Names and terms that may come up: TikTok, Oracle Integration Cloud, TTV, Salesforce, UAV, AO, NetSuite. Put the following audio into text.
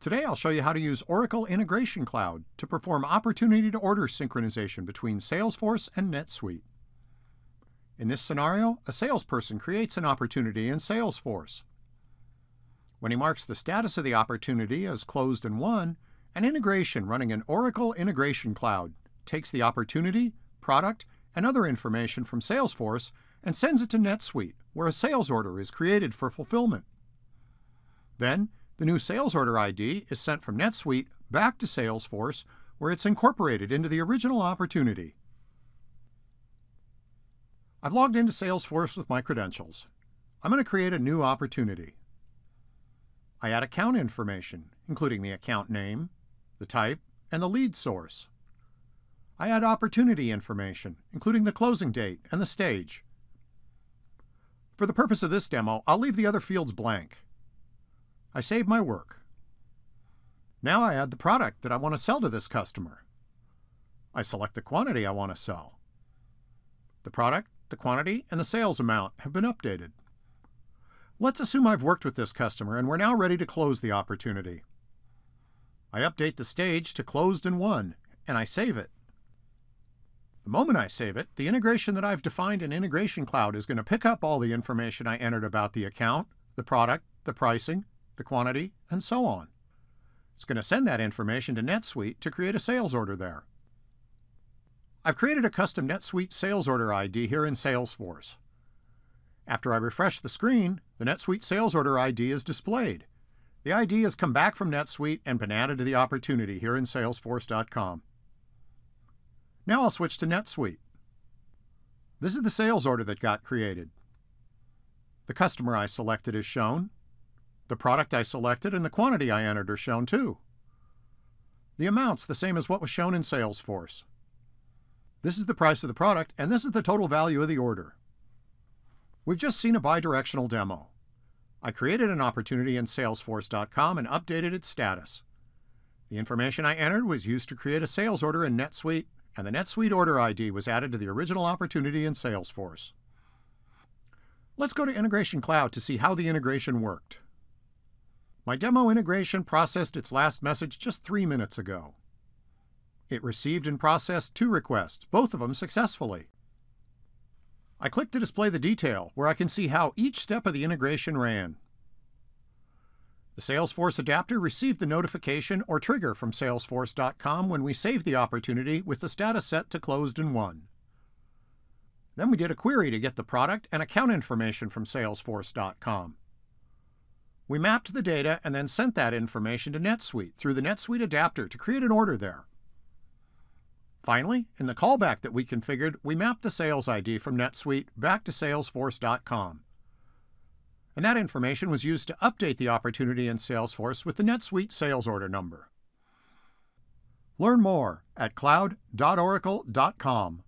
Today I'll show you how to use Oracle Integration Cloud to perform opportunity to order synchronization between Salesforce and NetSuite. In this scenario, a salesperson creates an opportunity in Salesforce. When he marks the status of the opportunity as closed and won, an integration running in Oracle Integration Cloud takes the opportunity, product, and other information from Salesforce and sends it to NetSuite, where a sales order is created for fulfillment. Then, the new sales order ID is sent from NetSuite back to Salesforce, where it's incorporated into the original opportunity. I've logged into Salesforce with my credentials. I'm going to create a new opportunity. I add account information, including the account name, the type, and the lead source. I add opportunity information, including the closing date and the stage. For the purpose of this demo, I'll leave the other fields blank. I save my work. Now I add the product that I want to sell to this customer. I select the quantity I want to sell. The product, the quantity, and the sales amount have been updated. Let's assume I've worked with this customer and we're now ready to close the opportunity. I update the stage to closed and won, and I save it. The moment I save it, the integration that I've defined in Integration Cloud is going to pick up all the information I entered about the account, the product, the pricing, the quantity, and so on. It's going to send that information to NetSuite to create a sales order there. I've created a custom NetSuite sales order ID here in Salesforce. After I refresh the screen, the NetSuite sales order ID is displayed. The ID has come back from NetSuite and been added to the opportunity here in Salesforce.com. Now I'll switch to NetSuite. This is the sales order that got created. The customer I selected is shown. The product I selected and the quantity I entered are shown too. The amount's the same as what was shown in Salesforce. This is the price of the product, and this is the total value of the order. We've just seen a bidirectional demo. I created an opportunity in Salesforce.com and updated its status. The information I entered was used to create a sales order in NetSuite, and the NetSuite order ID was added to the original opportunity in Salesforce. Let's go to Integration Cloud to see how the integration worked. My demo integration processed its last message just 3 minutes ago. It received and processed 2 requests, both of them successfully. I click to display the detail, where I can see how each step of the integration ran. The Salesforce adapter received the notification or trigger from Salesforce.com when we saved the opportunity with the status set to closed and won. Then we did a query to get the product and account information from Salesforce.com. We mapped the data and then sent that information to NetSuite through the NetSuite adapter to create an order there. Finally, in the callback that we configured, we mapped the sales ID from NetSuite back to Salesforce.com. And that information was used to update the opportunity in Salesforce with the NetSuite sales order number. Learn more at cloud.oracle.com.